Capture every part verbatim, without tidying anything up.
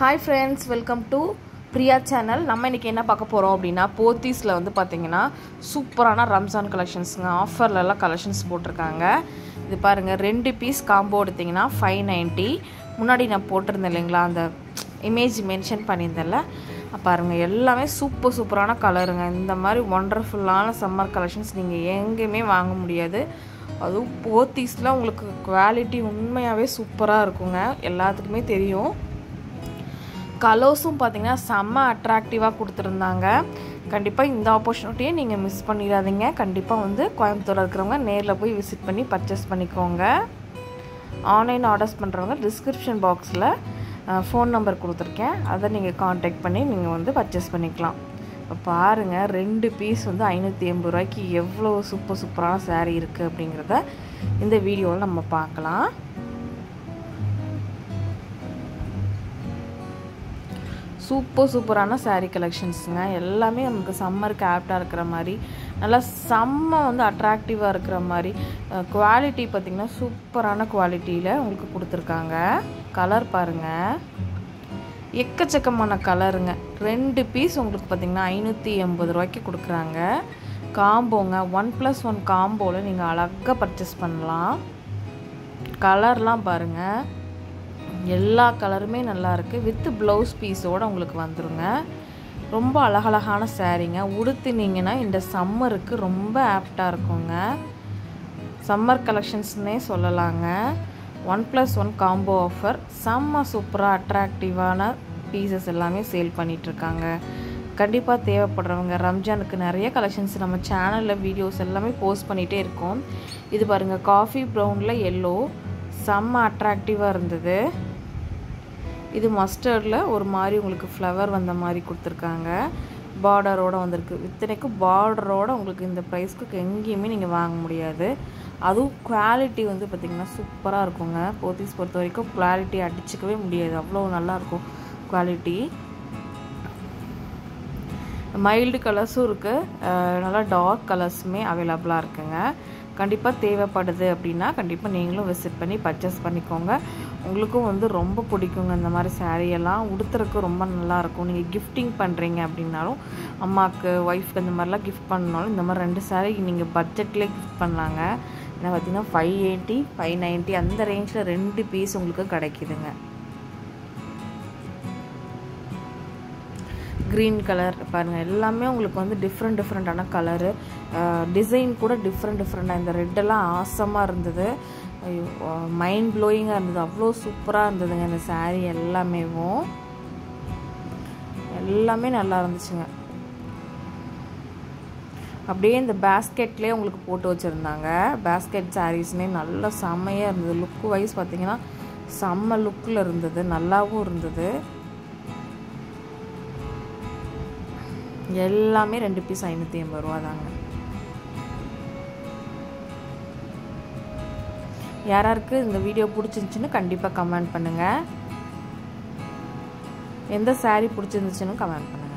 Hi friends, welcome to Priya Channel. நம்ம இன்னைக்கு என்ன பார்க்க போறோம் அப்படினா Pothysல வந்து பாத்தீங்கன்னா சூப்பரான ரம்ஜான் கலெக்ஷன்ஸ்ங்க ஆஃபர்ல எல்லாம் கலெக்ஷன்ஸ் போட்டுருக்காங்க. இது பாருங்க ரெண்டு பீஸ் காம்போ எடுத்தீங்கன்னா five ninety. முன்னாடி நான் போட்டுருந்தேன் இல்லைங்களா அந்த இமேஜ் மென்ஷன் பண்ணியிருந்தேன்ல. பாருங்க எல்லாமே சூப்பர் சூப்பரான கலருங்க. இந்த மாதிரி வண்டர்ஃபுல்லான சம்மர் கலெக்ஷன்ஸ் நீங்க எங்கேயுமே வாங்க முடியாது. அதுவும் Pothysல உங்களுக்கு குவாலிட்டி உண்மையாவே சூப்பரா இருக்குங்க. எல்லாத்துக்குமே தெரியும். கலர்ஸும் பாத்தீங்கன்னா செம்ம அட்ராக்டிவா கொடுத்திருந்தாங்க. கண்டிப்பா இந்த ஆப்பர்ச்சுனிட்டியை நீங்க மிஸ் பண்ணிராதீங்க. கண்டிப்பா வந்து கோயம்புத்தூர்ல இருக்கறவங்க நேர்ல போய் விசிட் பண்ணி பர்ச்சேஸ் பண்ணிக்கோங்க. ஆன்லைன் ஆர்டர்ஸ் பண்றவங்க டிஸ்கிரிப்ஷன் பாக்ஸ்ல phone number கொடுத்திருக்கேன். அத நீங்க कांटेक्ट பண்ணி நீங்க வந்து பர்சேஸ் பண்ணிக்கலாம். பாருங்க ரெண்டு பீஸ் வந்து five eighty ரூபாய்க்கு எவ்வளவு சூப்பர் சூப்பரான saree இருக்கு அப்படிங்கறத இந்த வீடியோல நம்ம பார்க்கலாம். சூப்பர் சூப்பரான saree கலெக்ஷன்ஸ்ங்க. எல்லாமே நமக்கு சம்மருக்கு ஆப்டா இருக்கிற மாதிரி நல்ல செம்ம வந்து அட்ராக்டிவா இருக்கிற மாதிரி குவாலிட்டி பாத்தீங்கன்னா சூப்பரான குவாலிட்டில உங்களுக்கு கொடுத்திருக்காங்க. கலர் பாருங்க எக்கச்சக்கமான கலருங்க. ரெண்டு பீஸ் உங்களுக்கு பாத்தீங்கன்னா five eighty ரூபாய்க்கு கொடுக்கறாங்க. காம்போங்க one plus one காம்போல நீங்க அழகா பர்சேஸ் பண்ணலாம். கலர்லாம் பாருங்க எல்லா கலருமே நல்லா இருக்கு. வித் ப்ளவுஸ் பீஸோட உங்களுக்கு வந்துருங்க. ரொம்ப அழகழகான சாரீங்க. உடுத்துனீங்கன்னா இந்த சம்மருக்கு ரொம்ப ஆப்டா இருக்குங்க. சம்மர் கலெக்ஷன்ஸ்னே சொல்லலாங்க. one plus one combo offer செம்ம சூப்பரா அட்ராக்டிவான பீசஸ் எல்லாமே சேல் பண்ணிட்டு இருக்காங்க. கண்டிப்பா தேவைப்படுறவங்க ரம்ஜானுக்கு நிறைய கலெக்ஷன்ஸ் நம்ம சேனல்ல வீடியோஸ் எல்லாமே போஸ்ட் பண்ணிட்டே இருக்கோம். இது பாருங்க காஃபி பிரவுன்ல yellow செம்ம அட்ராக்டிவா இருந்தது. இது மஸ்டர்ட்ல ஒரு மாதிரி உங்களுக்கு ஃப்ளவர் வந்த மாதிரி கொடுத்திருக்காங்க. பார்டரோட வந்திருக்கு. இத்தனைக்கு பார்டரோட உங்களுக்கு இந்த பிரைஸ்க்கு எங்கேயுமே நீங்க வாங்க முடியாது. அதுவும் குவாலிட்டி வந்து பாத்தீங்கன்னா சூப்பரா இருக்குங்க. போத்திஸ் பொறுத்த வரைக்கும் குவாலிட்டி அடிச்சுக்கவே முடியாது. அவ்வளோ நல்லா இருக்கும் குவாலிட்டி. மைல்டு கலர்ஸும் இருக்கு. நல்லா டார்க் கலர்ஸுமே அவைலபிளா இருக்குங்க. கண்டிப்பா தேவைப்படுது அப்படின்னா கண்டிப்பா நீங்களும் விசிட் பண்ணி பர்ச்சேஸ் பண்ணிக்கோங்க. உங்களுக்கும் வந்து ரொம்ப பிடிக்குங்க. இந்த மாதிரி சாரீ எல்லாம் உடுத்துறதுக்கு ரொம்ப நல்லா இருக்கும். நீங்க கிஃப்டிங் பண்றீங்க அப்படின்னாலும் அம்மாக்கு ஒய்ஃப்க்கு இந்த மாதிரிலாம் கிஃப்ட் பண்ணாலும் இந்த மாதிரி ரெண்டு சாரீ நீங்க பட்ஜெட்லேயே கிஃப்ட் பண்ணலாங்க. என்ன பார்த்தீங்கன்னா ஃபைவ் எயிட்டி ஃபைவ் நைன்ட்டி அந்த ரேஞ்சில் ரெண்டு பீஸ் உங்களுக்கு கிடைக்குதுங்க. க்ரீன் கலர் பாருங்கள் எல்லாமே உங்களுக்கு வந்து டிஃப்ரெண்ட் டிஃப்ரெண்ட்டான கலரு. டிசைன் கூட டிஃப்ரெண்ட் டிஃப்ரெண்ட்டாக இந்த ரெட்டெல்லாம் ஆசமாக இருந்தது. மைண்ட் ப்ளோயிங்காக இருந்தது. அவ்வளோ சூப்பராக இருந்ததுங்க இந்த சாரீ. எல்லாமேவும் எல்லாமே நல்லா இருந்துச்சுங்க. அப்படியே இந்த பேஸ்கெட்லேயே உங்களுக்கு போட்டு வச்சுருந்தாங்க. பேஸ்கெட் சாரீஸ்னே நல்லா செம்மையாக இருந்தது. லுக்கு வைஸ் பார்த்தீங்கன்னா செம்ம லுக்கில் இருந்தது. நல்லாவும் இருந்தது. எல்லாமே ரெண்டு பீஸ் ஐநூற்றி ஐம்பது ரூபா தாங்க. யாராருக்கு இந்த வீடியோ பிடிச்சிருந்துச்சுன்னு கண்டிப்பாக கமெண்ட் பண்ணுங்க. எந்த சாரீ பிடிச்சிருந்துச்சுன்னு கமெண்ட் பண்ணுங்க.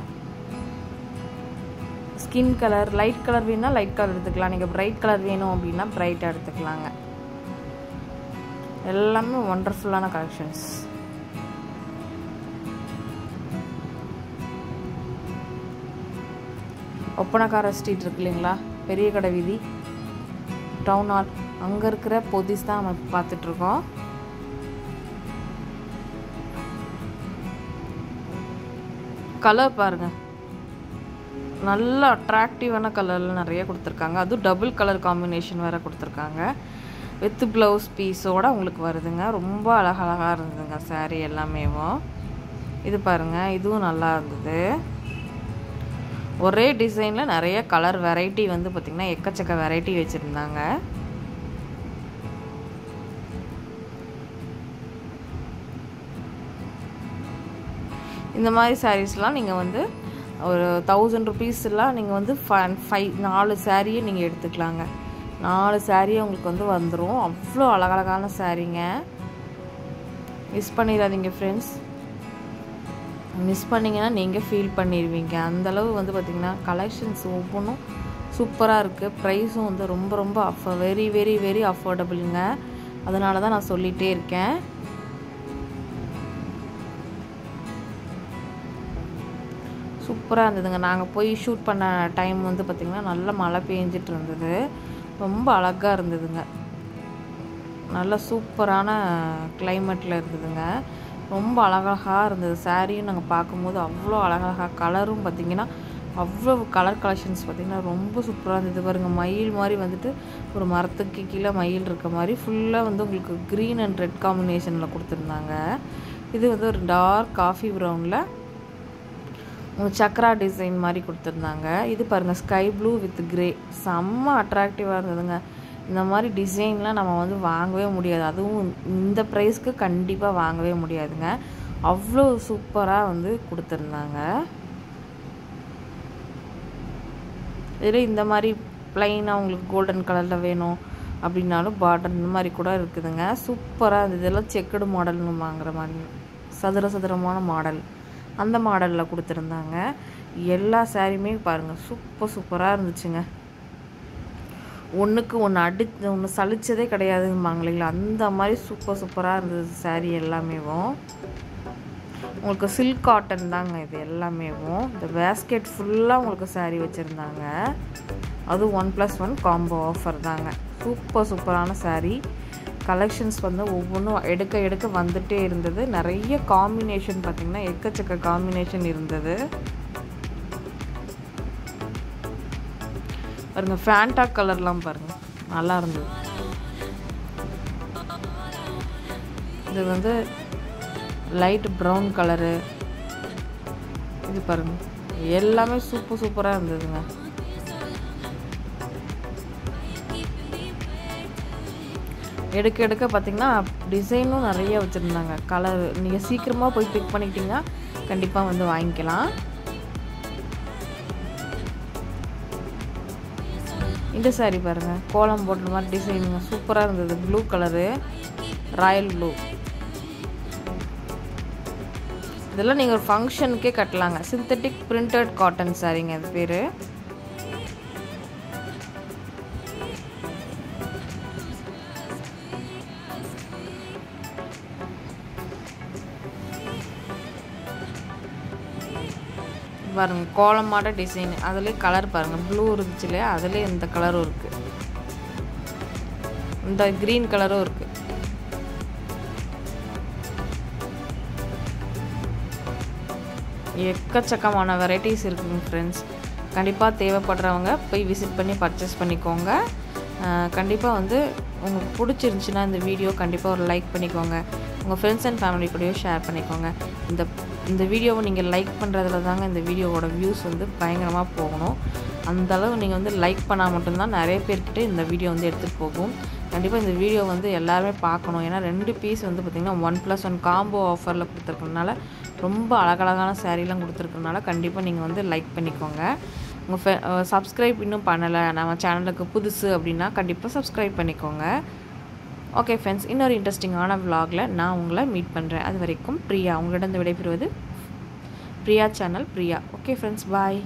ஸ்கின் கலர் லைட் கலர் வேணும்னா லைட் கலர் எடுத்துக்கலாம். நீங்கள் பிரைட் கலர் வேணும் அப்படின்னா பிரைட்டாக எடுத்துக்கலாங்க. எல்லாமே ஒண்டர்ஃபுல்லான கலெக்ஷன்ஸ். ஒப்பனக்கார ஸ்ட்ரீட் இருக்கு இல்லைங்களா, பெரிய கடை வீதி டவுன் ஹால், அங்கே இருக்கிற Pothys தான் நம்ம பார்த்துட்ருக்கோம். கலர் பாருங்க நல்ல அட்ராக்டிவான கலரில் நிறைய கொடுத்துருக்காங்க. அதுவும் டபுள் கலர் காம்பினேஷன் வேறு கொடுத்துருக்காங்க. வித் ப்ளவுஸ் பீஸோட உங்களுக்கு வருதுங்க. ரொம்ப அழகழகாக இருந்ததுங்க சாரீ எல்லாமேவும். இது பாருங்கள் இதுவும் நல்லா இருந்தது. ஒரே டிசைனில் நிறைய கலர் வெரைட்டி வந்து பார்த்திங்கன்னா எக்கச்சக்க வெரைட்டி வச்சுருந்தாங்க. இந்த மாதிரி சாரீஸ்லாம் நீங்கள் வந்து ஒரு தௌசண்ட் ருபீஸ்லாம் நீங்கள் வந்து ஃபைவ் நாலு சாரியை நீங்கள் எடுத்துக்கலாங்க. நாலு சாரியை உங்களுக்கு வந்து வந்துடும். அவ்வளோ அழகழகான சாரீங்க. மிஸ் பண்ணிடாதீங்க ஃப்ரெண்ட்ஸ். மிஸ் பண்ணிங்கன்னா நீங்கள் ஃபீல் பண்ணிடுவீங்க. அந்தளவு வந்து பார்த்திங்கன்னா கலெக்ஷன்ஸ் ஒவ்வொன்றும் சூப்பராக இருக்குது. ப்ரைஸும் வந்து ரொம்ப ரொம்ப அஃப வெரி வெரி வெரி அஃபோர்டபுளுங்க. அதனால தான் நான் சொல்லிகிட்டே இருக்கேன். சூப்பராக இருந்ததுங்க. நாங்கள் போய் ஷூட் பண்ண டைம் வந்து பார்த்திங்கன்னா நல்லா மழை பெஞ்சிட்டு இருந்தது. ரொம்ப அழகாக இருந்ததுங்க. நல்ல சூப்பரான கிளைமேட்டில் இருந்ததுங்க. ரொம்ப அழகழகாக இருந்தது. சாரியும் நாங்கள் பார்க்கும்போது அவ்வளோ அழகழகாக, கலரும் பார்த்திங்கன்னா அவ்வளோ கலர் கலெக்ஷன்ஸ் பார்த்திங்கன்னா ரொம்ப சூப்பராக இருந்தது. பாருங்கள், மயில் மாதிரி வந்துட்டு ஒரு மரத்துக்கு கீழே மயில் இருக்க மாதிரி ஃபுல்லாக வந்து உங்களுக்கு க்ரீன் அண்ட் ரெட் காம்பினேஷனில் கொடுத்துருந்தாங்க. இது வந்து ஒரு டார்க் காஃபி ப்ரௌனில் ஒரு சக்ரா டிசைன் மாதிரி கொடுத்துருந்தாங்க. இது பாருங்கள், ஸ்கை ப்ளூ வித் கிரே, செம்ம அட்ராக்டிவாக இருந்ததுங்க. இந்த மாதிரி டிசைன்லாம் நம்ம வந்து வாங்கவே முடியாது, அதுவும் இந்த ப்ரைஸ்க்கு கண்டிப்பாக வாங்கவே முடியாதுங்க. அவ்வளோ சூப்பராக வந்து கொடுத்துருந்தாங்க. இதில் இந்த மாதிரி ப்ளைனாக உங்களுக்கு கோல்டன் கலரில் வேணும் அப்படின்னாலும் பார்டர் இந்த மாதிரி கூட இருக்குதுங்க. சூப்பராக இருந்தது. இதெல்லாம் செக்குடு மாடல்னு வாங்குற மாதிரி சதுர சதுரமான மாடல், அந்த மாடலில் கொடுத்துருந்தாங்க. எல்லா சாரியுமே பாருங்கள் சூப்பர் சூப்பராக இருந்துச்சுங்க. ஒன்றுக்கு ஒன்று அடி ஒன்று சலிச்சதே கிடையாதும்பாங்க இல்லைங்களா, அந்த மாதிரி சூப்பர் சூப்பராக இருந்தது சாரீ எல்லாமேவும். உங்களுக்கு சில்க் காட்டன் தாங்க இது எல்லாமேவும். இந்த பேஸ்கெட் ஃபுல்லாக உங்களுக்கு சாரீ வச்சுருந்தாங்க. அது one plus one combo offer தாங்க. சூப்பர் சூப்பரான சாரீ கலெக்ஷன்ஸ் வந்து ஒவ்வொன்றும் எடுக்க எடுக்க வந்துகிட்டே இருந்தது. நிறைய காம்பினேஷன் பார்த்திங்கன்னா எக்கச்சக்க காம்பினேஷன் இருந்தது. பாருங்கள், ஃபேண்டா கலர்லாம் பாருங்கள் நல்லா இருந்தது. இது வந்து லைட் ப்ரௌன் கலரு. இது பாருங்கள், எல்லாமே சூப்பர் சூப்பராக இருந்ததுங்க. எடுக்க எடுக்க பார்த்திங்கன்னா டிசைனும் நிறைய வச்சுருந்தாங்க. கலர் நீங்கள் சீக்கிரமாக போய் பிக் பண்ணிக்கிட்டிங்கன்னா கண்டிப்பாக வந்து வாங்கிக்கலாம். இந்த சாரி பாருங்கள், கோலம் போடுற மாதிரி டிசைனுங்க சூப்பராக இருந்தது. Blue colour, royal blue. இதெல்லாம் நீங்கள் ஒரு ஃபங்க்ஷனுக்கே கட்டலாங்க. சிந்தட்டிக் பிரிண்டட் காட்டன் சாரிங்க அது பேர். பாருங்க, கோலமாட டிசைன். அதுலேயே கலர் பாருங்கள், ப்ளூ இருந்துச்சு இல்லையா, அதுலேயே இந்த கலரும் இருக்குது, இந்த க்ரீன் கலரும் இருக்குது. எக்கச்சக்கமான வெரைட்டிஸ் இருக்குங்க ஃப்ரெண்ட்ஸ். கண்டிப்பாக தேவைப்படுறவங்க போய் விசிட் பண்ணி பர்ச்சேஸ் பண்ணிக்கோங்க. கண்டிப்பாக வந்து உங்களுக்கு பிடிச்சிருந்துச்சின்னா இந்த வீடியோ கண்டிப்பாக ஒரு லைக் பண்ணிக்கோங்க. உங்கள் ஃப்ரெண்ட்ஸ் அண்ட் ஃபேமிலி கூடயோ ஷேர் பண்ணிக்கோங்க. இந்த இந்த வீடியோவை நீங்கள் லைக் பண்ணுறதுல தாங்க இந்த வீடியோவோட வியூஸ் வந்து பயங்கரமாக போகணும். அந்தளவு நீங்கள் வந்து லைக் பண்ணால் மட்டும்தான் நிறைய பேர்கிட்ட இந்த வீடியோ வந்து எடுத்துகிட்டு போகும். கண்டிப்பாக இந்த வீடியோ வந்து எல்லாருமே பார்க்கணும். ஏன்னா ரெண்டு பீஸ் வந்து பார்த்திங்கன்னா ஒன் ப்ளஸ் ஒன் காம்போ ஆஃபரில் கொடுத்துருக்கறனால ரொம்ப அழகழகான சாரீலாம் கொடுத்துருக்கறனால கண்டிப்பாக நீங்கள் வந்து லைக் பண்ணிக்கோங்க. உங்கள் ஃபே சப்ஸ்கிரைப் இன்னும் பண்ணலை நம்ம சேனலுக்கு புதுசு அப்படின்னா கண்டிப்பாக சப்ஸ்கிரைப் பண்ணிக்கோங்க. ஓகே ஃப்ரெண்ட்ஸ், இன்னொரு இன்ட்ரெஸ்டிங்கான விலாகில் நான் உங்களை மீட் பண்ணுறேன். அது வரைக்கும் பிரியா உங்களிடம் விடைபெறுவது. Priya channel Priya. Okay friends, பாய்.